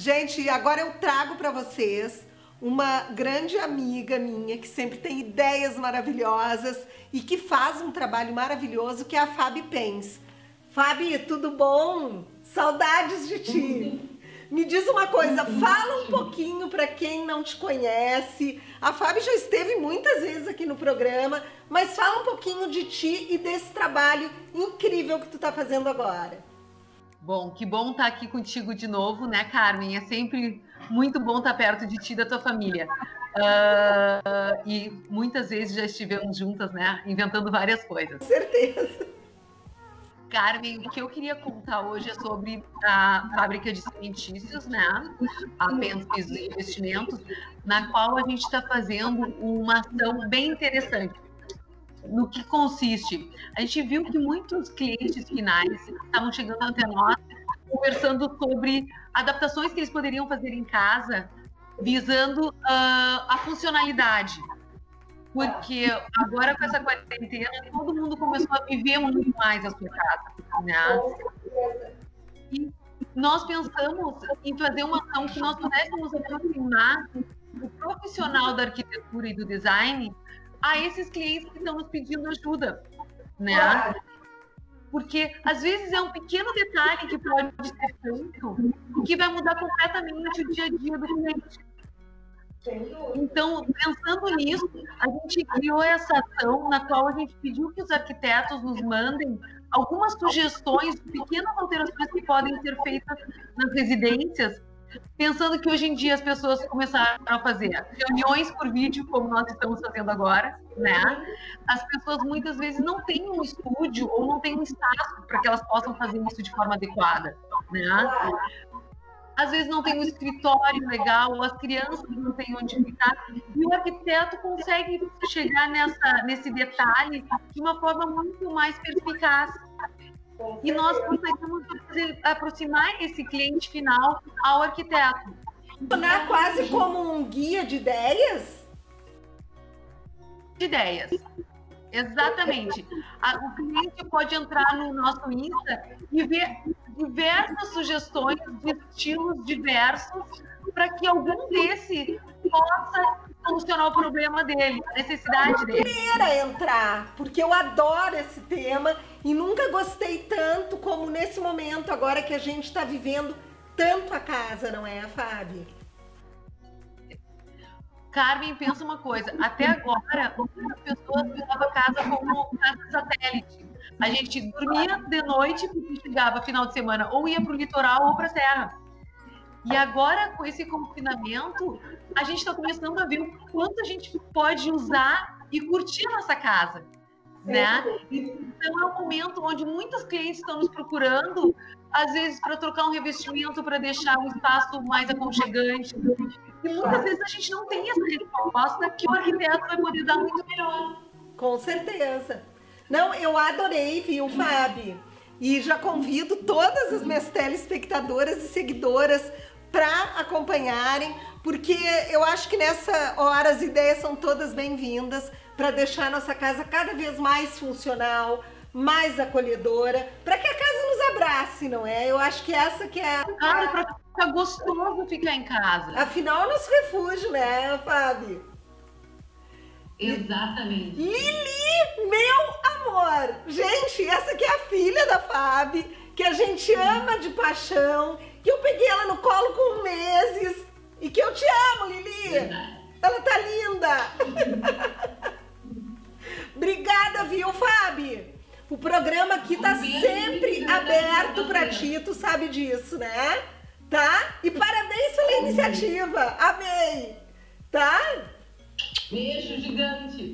Gente, agora eu trago para vocês uma grande amiga minha que sempre tem ideias maravilhosas e que faz um trabalho maravilhoso, que é a Fabi Penz. Fabi, tudo bom? Saudades de ti! Me diz uma coisa, fala um pouquinho para quem não te conhece. A Fabi já esteve muitas vezes aqui no programa, mas fala um pouquinho de ti e desse trabalho incrível que tu tá fazendo agora. Bom, que bom estar aqui contigo de novo, né, Carmen? É sempre muito bom estar perto de ti e da tua família. E muitas vezes já estivemos juntas, né, inventando várias coisas. Com certeza. Carmen, o que eu queria contar hoje é sobre a fábrica de cimentícios, né? A Penz Pisos e Investimentos, na qual a gente está fazendo uma ação bem interessante. No que consiste? A gente viu que muitos clientes finais estavam chegando até nós, conversando sobre adaptações que eles poderiam fazer em casa, visando a funcionalidade. Porque agora com essa quarentena, todo mundo começou a viver muito mais a sua casa, né? E nós pensamos em fazer uma ação que nós pudéssemos aproximar o profissional da arquitetura e do design a esses clientes que estão nos pedindo ajuda, né? Porque às vezes é um pequeno detalhe que pode ser feito e que vai mudar completamente o dia a dia do cliente. Então, pensando nisso, a gente criou essa ação na qual a gente pediu que os arquitetos nos mandem algumas sugestões de pequenas alterações que podem ser feitas nas residências, pensando que hoje em dia as pessoas começaram a fazer reuniões por vídeo, como nós estamos fazendo agora, né? As pessoas muitas vezes não têm um estúdio ou não têm um espaço para que elas possam fazer isso de forma adequada, né? Às vezes não tem um escritório legal, as crianças não têm onde ficar, e o arquiteto consegue chegar nesse detalhe de uma forma muito mais perspicaz. E nós conseguimos aproximar esse cliente final ao arquiteto. Funcionar quase como um guia de ideias? De ideias. Exatamente. O cliente pode entrar no nosso Insta e ver diversas sugestões de estilos diversos para que algum desse possa solucionar o problema dele, a necessidade dele. Primeira entrar, porque eu adoro esse tema e nunca gostei tanto como nesse momento agora que a gente está vivendo tanto a casa, não é, Fabi? Carmen, pensa uma coisa, até agora muitas pessoas usavam a casa como casa satélite. A gente dormia de noite porque chegava final de semana ou ia para o litoral ou para a serra. E agora, com esse confinamento, a gente está começando a ver o quanto a gente pode usar e curtir a nossa casa, né? Então é um momento onde muitos clientes estão nos procurando, às vezes para trocar um revestimento, para deixar um espaço mais aconchegante. E muitas vezes a gente não tem essa resposta que o arquiteto vai poder dar muito melhor. Com certeza. Não, eu adorei, viu, Fabi? E já convido todas as minhas telespectadoras e seguidoras para acompanharem, porque eu acho que nessa hora as ideias são todas bem-vindas para deixar a nossa casa cada vez mais funcional, mais acolhedora, para que a casa nos abrace, não é? Eu acho que essa que é a... Ah, para ficar gostoso ficar em casa. Afinal, é o nosso refúgio, né, Fabi? Exatamente. Lili, meu amor! Gente, essa aqui é a filha da Fabi, que a gente ama de paixão, que eu peguei ela no colo com meses e que eu te amo, Lili! Verdade. Ela tá linda! Obrigada, viu, Fabi? O programa aqui tá sempre aberto pra ti, tu sabe disso, né? Tá? E parabéns pela iniciativa! Amei! Tá? Beijo gigante!